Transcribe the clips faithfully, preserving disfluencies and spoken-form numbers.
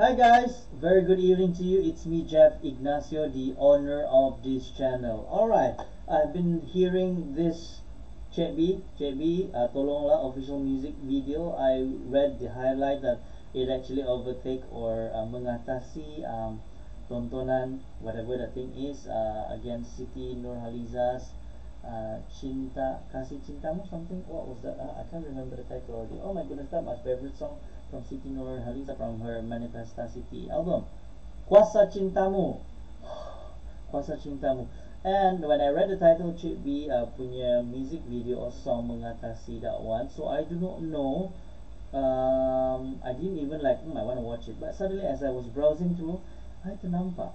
Hi guys, very good evening to you. It's me, Jeff Ignacio, the owner of this channel. Alright, I've been hearing this Cik B, Cik B, uh, Tolonglah official music video. I read the highlight that it actually overtake or uh, mengatasi um, tontonan, whatever the thing is, uh, against Siti Nurhaliza's uh, Cinta, Kuasa Cintamu something. What was that? Uh, I can't remember the title already. Oh my goodness, that my favorite song from Siti Nurhaliza from her Manifestasi Siti album, Kuasa Cintamu. Kuasa Cintamu. And when I read the title, Cik B uh, punya music video or song mengatasi that one, so I do not know. Um, I didn't even like, hmm, I want to watch it. But suddenly as I was browsing through, I ternampak.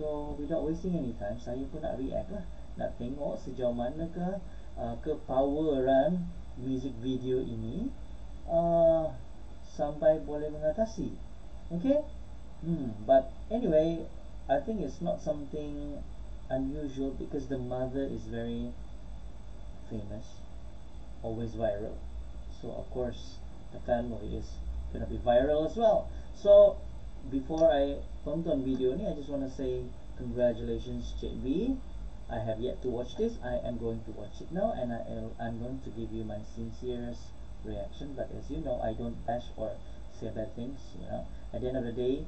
So without wasting any time, saya pun nak react lah, nak tengok sejauh manakah uh, kepoweran music video ini uh, sampai boleh mengatasi. Okay? Hmm, but anyway, I think it's not something unusual because the mother is very famous, always viral. So of course the family is gonna be viral as well. So before I tonton video ni, I just want to say congratulations, Cik B. I have yet to watch this. I am going to watch it now, and I am I'm going to give you my sincerest reaction. But as you know, I don't bash or say bad things. You know, at the end of the day,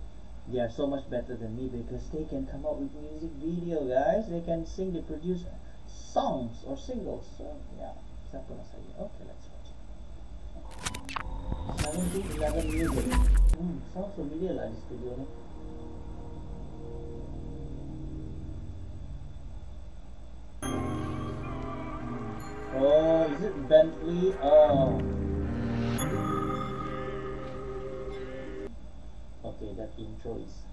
they are so much better than me because they can come up with music video, guys. They can sing, they produce songs or singles. So yeah, siapa nak saya? Okay, let's watch it. seventeen eleven music. Hmm, sounds familiar lah this video ni. Oh, is it Bentley? Oh. Okay, that intro is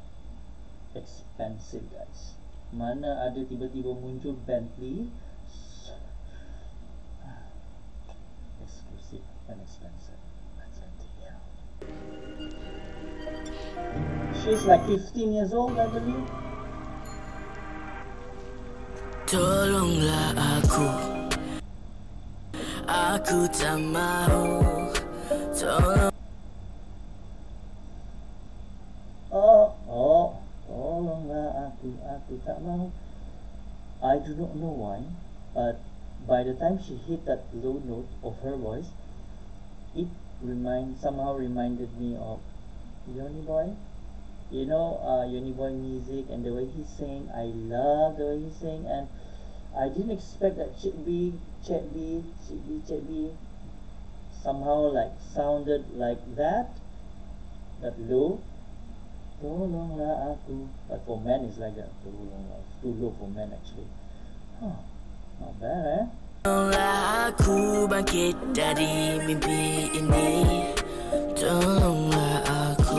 expensive, guys. Mana ada tiba-tiba muncul Bentley? Exclusive and expensive. That's Bentley. She's like fifteen years old, I believe. Tolonglah aku, aku tak mahu. Tolong. I do not know why, but by the time she hit that low note of her voice, it remind somehow reminded me of Yonnyboii. You know, uh, Yonnyboii music and the way he sang. I love the way he sang, and I didn't expect that Cik B, Cik B, Cik B, Cik B somehow like sounded like that, that low. Tolonglah aku. But for men it's like that. Tolonglah. It's too low for men actually. Huh. Not bad, eh? Tolonglah aku bangkit dari mimpi ini. Tolonglah aku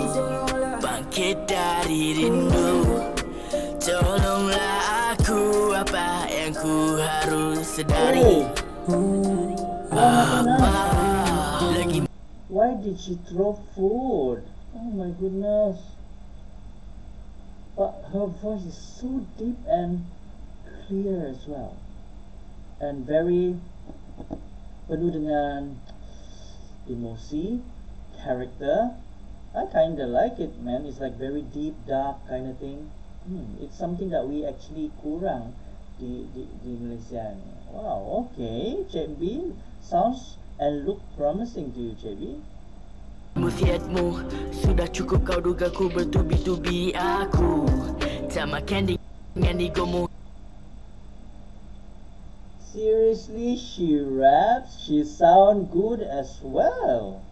bangkit dari rindu. Tolonglah aku apa yang ku harus sedari. Why did she throw food? Oh my goodness. But her voice is so deep and clear as well, and very penuh dengan emosi, character. I kinda like it, man. It's like very deep, dark kind of thing. Hmm, it's something that we actually kurang di di, di Malaysia ni. Wow, okay, Cik B, sounds and look promising to you, Cik B. Musiatmu sudah cukup kau duga ku bertubi-tubi aku tak makan dengan digomu. Seriously, she raps. She sound good as well.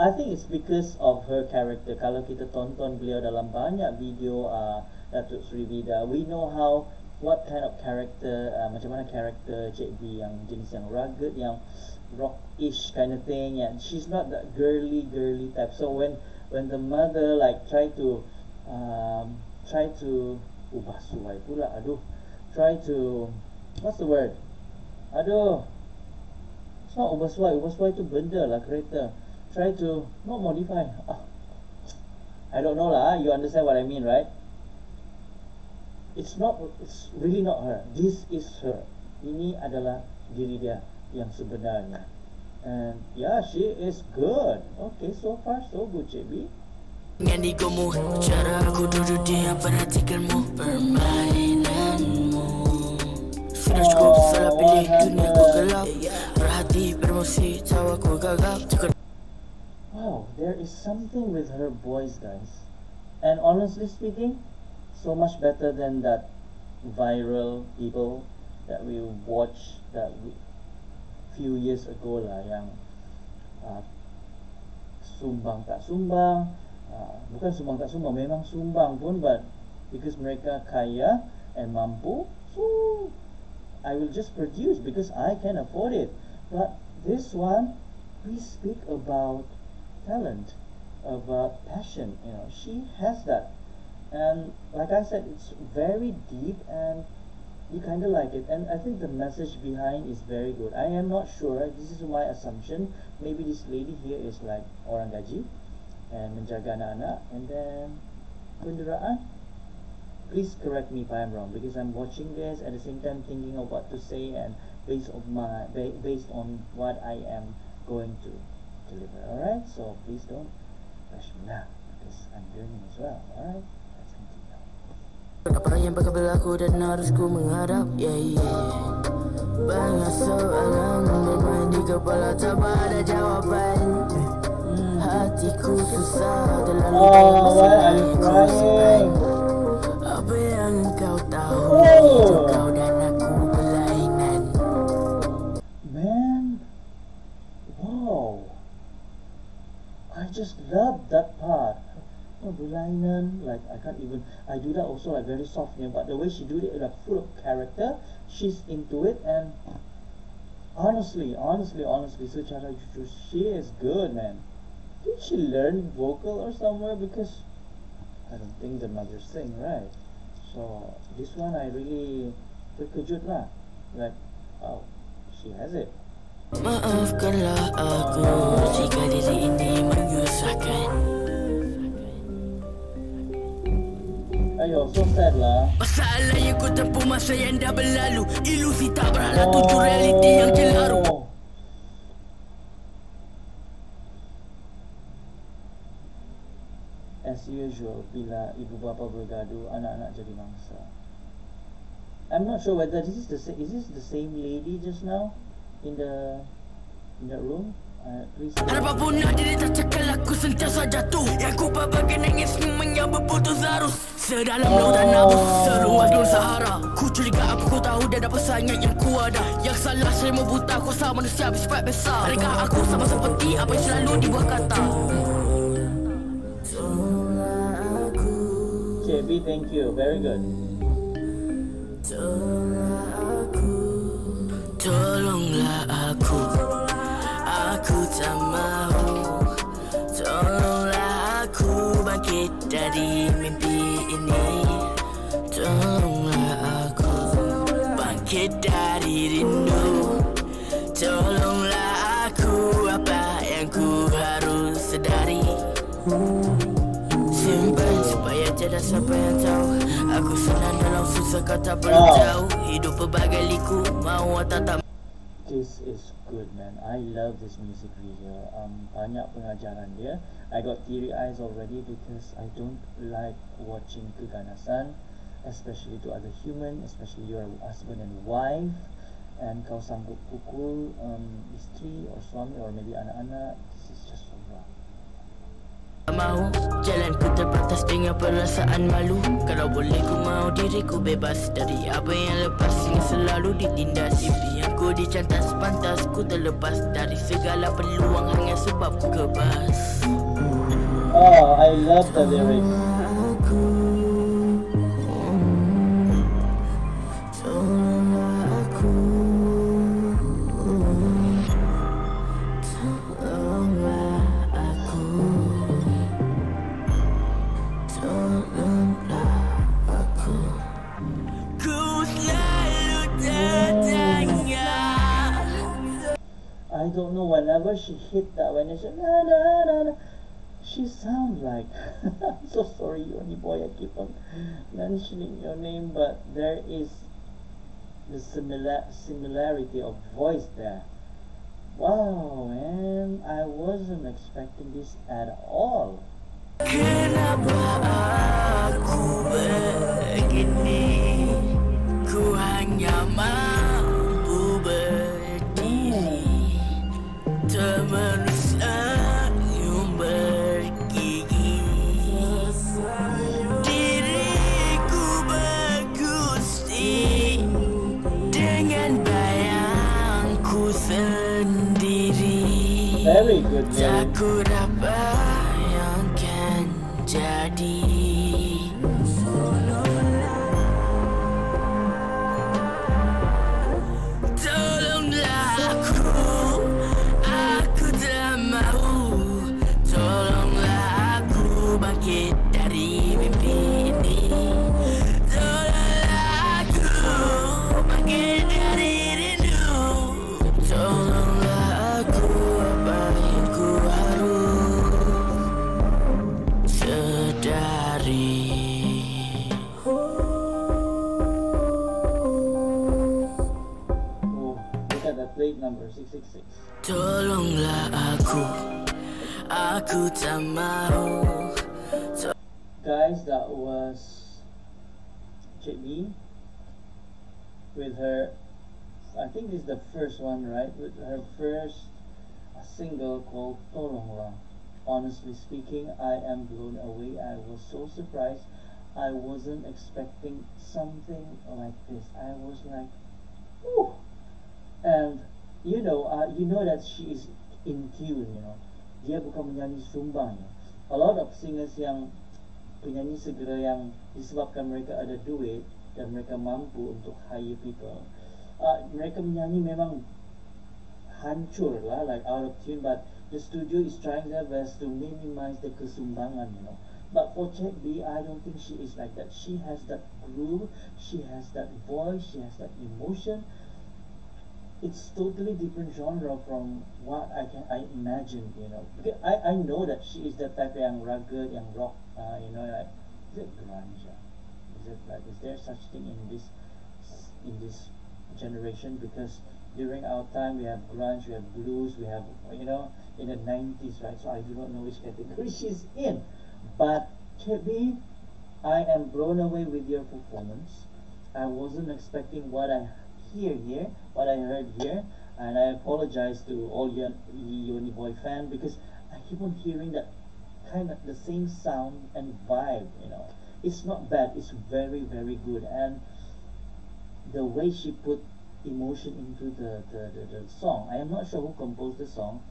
I think it's because of her character. Kalau kita tonton beliau dalam banyak video uh, Datuk Sri Vida, we know how what kind of character, uh, macam mana character Cik B yang jenis yang rugged, yang rock-ish kind of thing, and she's not that girly girly type. So when when the mother like try to um, try to ubah suai pula, aduh, try to, what's the word, aduh, it's not ubah suai, ubah suai tu benda lah, kereta, try to not modify, ah, I don't know lah, you understand what I mean, right? It's not, it's really not her. This is her. Ini adalah diri dia yang sebenarnya. And yeah, she is good. Okay, so far so good, Cik B. Cara aku duduk dia perhatikanmu, permainanmu. Sudah cukup salah pilih dunia ku gelap. Perhati, bermusi, cawa ku gagap. Wow, there is something with her voice, guys. And honestly speaking, so much better than that viral people that we watched that we, few years ago lah, yang uh, sumbang tak sumbang. Uh, bukan sumbang tak sumbang, memang sumbang pun, but because mereka kaya and mampu, so I will just produce because I can afford it. But this one, we speak about talent, about passion, you know, she has that. And like I said, it's very deep and you kind of like it. And I think the message behind is very good. I am not sure, this is my assumption, maybe this lady here is like orang gaji and menjaga anak-anak, and then penderaan. Please correct me if I'm wrong, because I'm watching this at the same time thinking of what to say and based on my based on what I am going to deliver. Alright, so please don't rush me now because I'm learning as well. Alright, let's continue. Apa yang berkabel aku dan harus ku menghadap, yeah, yeah. Banyak soalan bermain di kepala, tak ada jawapan. Hatiku susah terlalu banyak masalah yang ku. Apa yang kau tahu itu kau dan aku berlainan. Man, wow, I just love that part. Oh, berlainan, like I can't even, I do that also like very softly, but the way she do it is like full of character. She's into it and honestly, honestly, honestly, secara jujur, she is good, man. Did she learn vocal or somewhere? Because I don't think the mother sing, right? So this one I really terkejut lah. Like, oh, she has it. Maafkanlah aku jika diri ini menyusahkan. Ayo, so sad lah. Masalah yang ku tempuh masa yang dah berlalu. Ilusi tak berhala tuju realiti yang celaru. As usual, bila ibu bapa bergaduh, anak-anak jadi mangsa. I'm not sure whether this is the is this the same lady just now in the in that room. Uh, please. Apapun jadi tercekal, aku sentiasa jatuh. Aku berbagai nangis yang berputus arus. Sedalam lautan abu, seluas gurun Sahara. Ku curiga aku tahu dia ada pesannya yang ku ada. Yang salah selama buta kuasa manusia bersifat besar. Adakah aku sama seperti apa yang selalu dibuat kata? J B, thank you. Very good. Tolonglah aku, tolonglah aku, aku tak mahu. Tolonglah aku bangkit dari mimpi ini. Tolonglah aku bangkit dari rindu. Tolonglah aku apa yang ku harus sedari. Tidak siapa yang tahu. Aku senang dalam susah kata beritahu. Hidup berbagai liku, mahu atau tak. This is good, man. I love this music video. Um, banyak pengajaran dia. I got teary eyes already because I don't like watching keganasan, especially to other human, especially your husband and wife. And kau sanggup pukul um, isteri or suami or maybe anak-anak. This is just so wrong. Mahu jalanku terbatas dengan perasaan malu. Kalau boleh ku mahu diriku bebas dari apa yang lepas. Yang selalu ditindas mimpi yang ku dicantas pantas. Ku terlepas dari segala peluang hanya sebab ku kebas. Oh, I love the lyrics. I don't know, whenever she hit that, when she na na na na, she sounds like I'm so sorry, Yonnyboii, I keep on mentioning your name, but there is the similar similarity of voice there. Wow, man, I wasn't expecting this at all. Kenapa aku begini? Ku hanya mampu berdiri, termenus senyum bergigi. Diriku bergusti dengan bayangku sendiri. Very good, man. Jadi tolonglah aku, aku tak mahu. Tolonglah aku bangkit dari mimpi ini. Tolonglah aku bangkit dari rindu. Tolonglah aku apa yang ku harus sedar. Oh, look at the plate number six six six. Tolonglah aku, aku tak mau. Guys, that was Cik B with her, I think this is the first one, right? With her first single called Tolonglah. Honestly speaking, I am blown away. I was so surprised. I wasn't expecting something like this. I was like, "Ooh!" And you know, uh, you know that she is in tune. You know, dia bukan menyanyi sumbang. A lot of singers yang penyanyi segera yang disebabkan mereka ada duit dan mereka mampu untuk hire people. Uh, mereka menyanyi memang hancur lah, like out of tune, but the studio is trying their best to minimize the kesumbangan, you know. But for Cik B, I don't think she is like that. She has that groove, she has that voice, she has that emotion. It's totally different genre from what I can I imagine, you know. Because I I know that she is the type yang rugged, yang rock, uh, you know, like is it grunge? Is it like is there such thing in this in this generation? Because during our time, we have grunge, we have blues, we have, you know, in the nineties, right? So I do not know which category she's in. But Cik B, I am blown away with your performance. I wasn't expecting what I hear here, what I heard here. And I apologize to all your Yonnyboii fan because I keep on hearing that kind of the same sound and vibe, you know. It's not bad, it's very, very good. And the way she put emotion into the, the, the, the song. I am not sure who composed the song.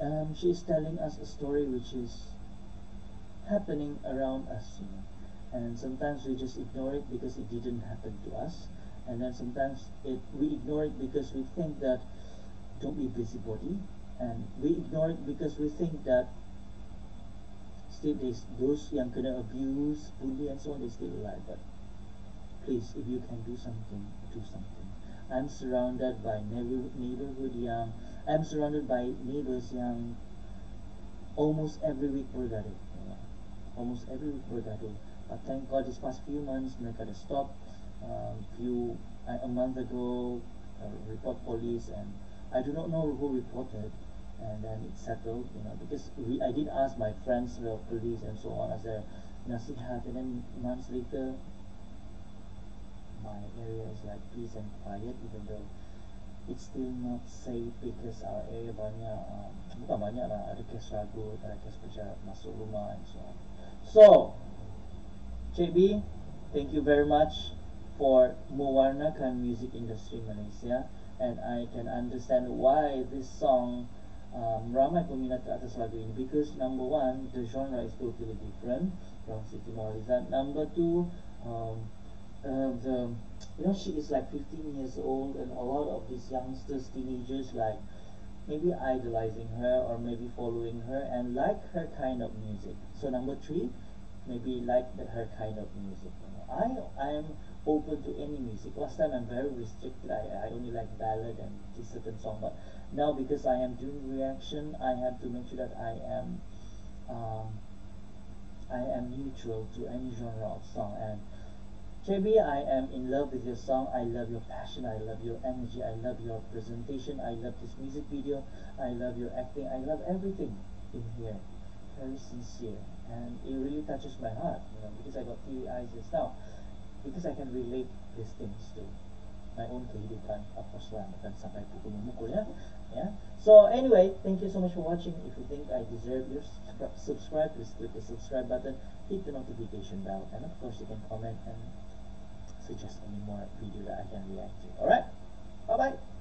Um, she is telling us a story which is happening around us, you know. And sometimes we just ignore it because it didn't happen to us. And then sometimes it we ignore it because we think that don't be busybody, and we ignore it because we think that still there's those yang kena abuse, bully, and so on, they still alive. But please, if you can do something, do something. I'm surrounded by neighborhood, neighborhood yang, I'm surrounded by neighbors yang almost every week bergaduh, you know? Almost every week bergaduh. But thank God this past few months mereka dah stop. Um, few uh, a month ago, uh, report police, and I do not know who reported, and then it settled, you know, because we, I did ask my friends, the police, and so on as a nasihat, and then months later. My area is like peace and quiet, even though it's still not safe because our area banyak, um, bukan banyak lah, ada kes ragu, ada kes pejabat masuk rumah, and so on. So, Cik B, thank you very much for mewarnakan music industry Malaysia, and I can understand why this song um, ramai peminat ke atas lagu ini, because number one, the genre is totally different from Siti Nurhaliza. Number two, um, Uh, the, you know, she is like fifteen years old, and a lot of these youngsters, teenagers, like maybe idolizing her or maybe following her and like her kind of music. So number three, maybe like the, her kind of music. You know, I I am open to any music. Last time I'm very restricted. I, I only like ballad and this certain song. But now because I am doing reaction, I have to make sure that I am um, I am neutral to any genre of song. And Cik B, I am in love with your song. I love your passion. I love your energy. I love your presentation. I love this music video. I love your acting. I love everything in here. Very sincere. And it really touches my heart, you know, because I got teary eyes just now. Because I can relate these things to my own kehidupan. Of course lah, bukan sampai pukul-memukul ya. Yeah. So anyway, thank you so much for watching. If you think I deserve your subscribe, please click the subscribe button, hit the notification bell, and of course you can comment and suggest any more video that I can react to. Alright, bye bye.